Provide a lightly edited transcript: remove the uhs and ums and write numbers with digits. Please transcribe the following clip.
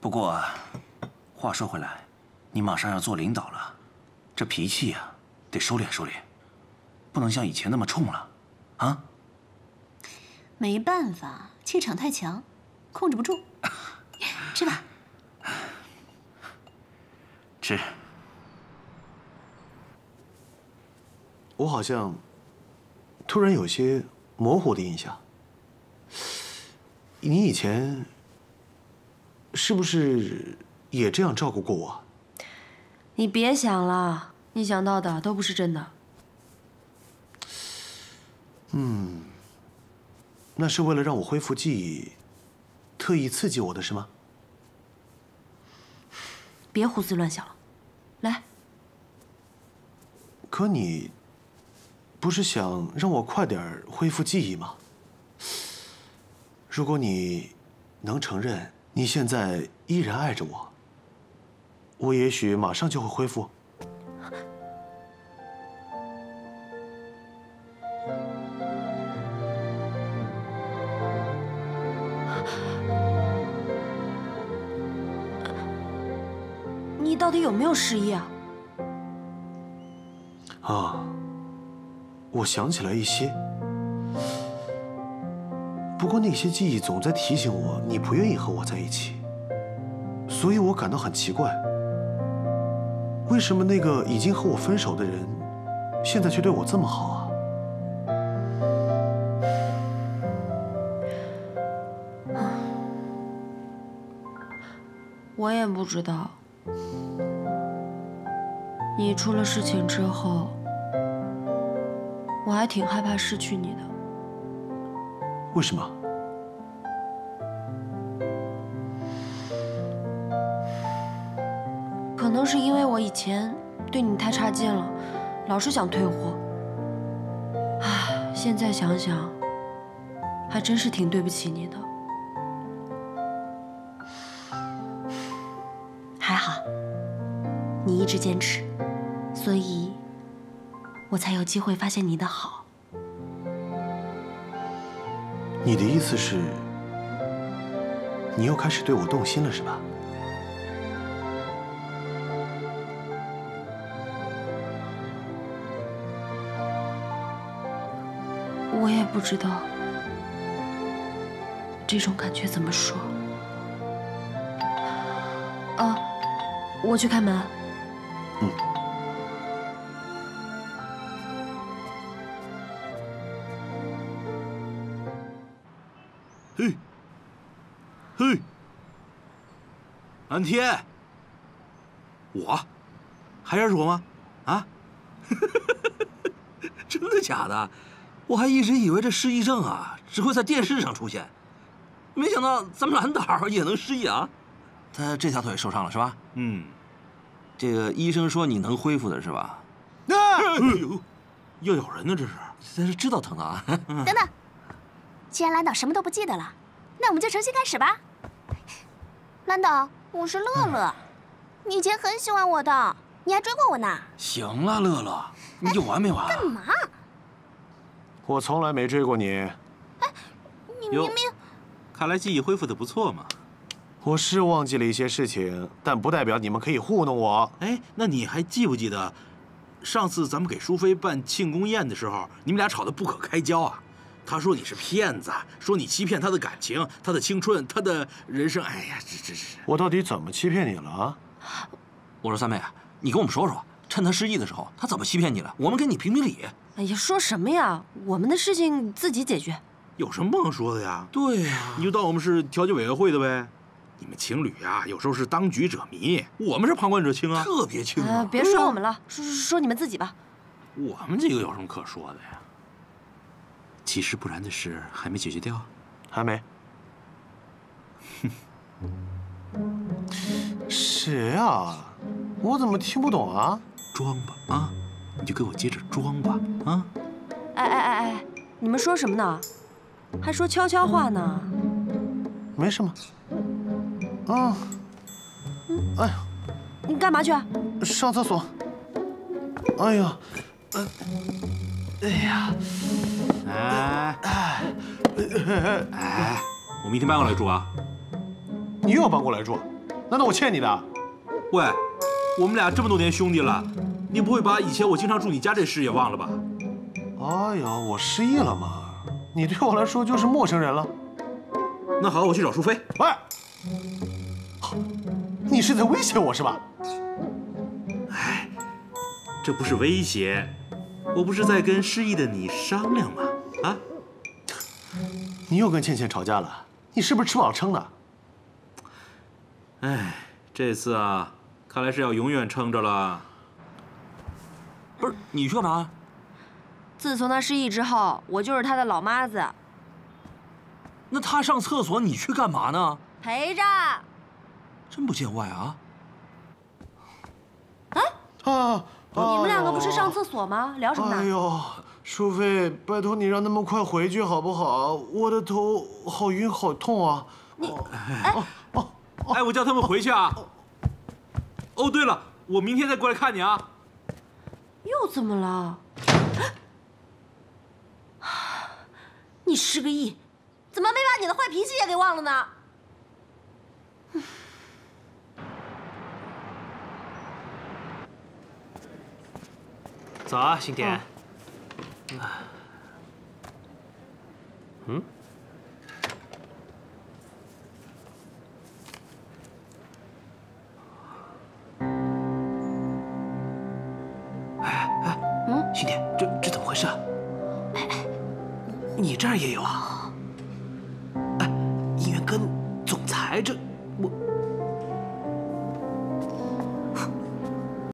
不过，话说回来，你马上要做领导了，这脾气呀，得收敛收敛，不能像以前那么冲了，啊？没办法，气场太强，控制不住。吃吧。吃。我好像突然有些模糊的印象，你以前。 是不是也这样照顾过我？你别想了，你想到的都不是真的。嗯，那是为了让我恢复记忆，特意刺激我的是吗？别胡思乱想了，来。可你不是想让我快点恢复记忆吗？如果你能承认。 你现在依然爱着我，我也许马上就会恢复。你到底有没有失忆啊？啊，我想起来一些，不过那些记忆总在提醒我，你不愿意和我在一起，所以我感到很奇怪，为什么那个已经和我分手的人，现在却对我这么好啊？我也不知道。你出了事情之后，我还挺害怕失去你的。 为什么？可能是因为我以前对你太差劲了，老是想退货。唉，现在想想，还真是挺对不起你的。还好，你一直坚持，所以我才有机会发现你的好。 你的意思是，你又开始对我动心了，是吧？我也不知道这种感觉怎么说。啊，我去开门。嗯。 嘿，嘿，蓝天，我还认识我吗？啊，真的假的？我还一直以为这失忆症啊只会在电视上出现，没想到咱们蓝导也能失忆啊！他这条腿受伤了是吧？嗯，这个医生说你能恢复的是吧？那要咬人呢这是，这是知道疼的啊！等等。 既然蓝导什么都不记得了，那我们就重新开始吧。蓝导，我是乐乐，你以前很喜欢我的，你还追过我呢。行了，乐乐，你有完没完？干嘛？我从来没追过你。哎，你明明……看来记忆恢复的不错嘛。我是忘记了一些事情，但不代表你们可以糊弄我。哎，那你还记不记得，上次咱们给淑妃办庆功宴的时候，你们俩吵得不可开交啊？ 他说你是骗子，说你欺骗他的感情、他的青春、他的人生。哎呀，这……我到底怎么欺骗你了啊？我说三妹，你跟我们说说，趁他失忆的时候，他怎么欺骗你了？我们给你评评理。哎呀，说什么呀？我们的事情自己解决，有什么不能说的呀？对呀、啊，你就当我们是调解委员会的呗。你们情侣啊，有时候是当局者迷，我们是旁观者清啊，特别清啊。别说我们了，说你们自己吧。我们几个有什么可说的呀？ 其实不然的事还没解决掉、啊，还没。谁啊？我怎么听不懂啊？装吧啊！你就给我接着装吧啊！哎！你们说什么呢？还说悄悄话呢？没什么。啊。哎呀！你干嘛去？上厕所。哎呀，哎呀。 哎，我明天搬过来住啊！你又要搬过来住？难道我欠你的？喂，我们俩这么多年兄弟了，你不会把以前我经常住你家这事也忘了吧？哎呀，我失忆了嘛，你对我来说就是陌生人了。那好，我去找淑妃。喂，你是在威胁我是吧？哎，这不是威胁，我不是在跟失忆的你商量吗？啊？你又跟倩倩吵架了？你是不是吃饱了撑的？ 哎，这次啊，看来是要永远撑着了。不是，你去干嘛？自从他失忆之后，我就是他的老妈子。那他上厕所，你去干嘛呢？陪着。真不见外啊！啊！你们两个不是上厕所吗？聊什么呢？哎呦，淑妃，拜托你让他们快回去好不好？我的头好晕，好痛啊！你，哎。 哎，我叫他们回去啊！哦，对了，我明天再过来看你啊。又怎么了？你失个忆，怎么没把你的坏脾气也给忘了呢？早啊，星田。嗯。 星田，这怎么回事啊？你这儿也有啊？哎，姻缘跟总裁这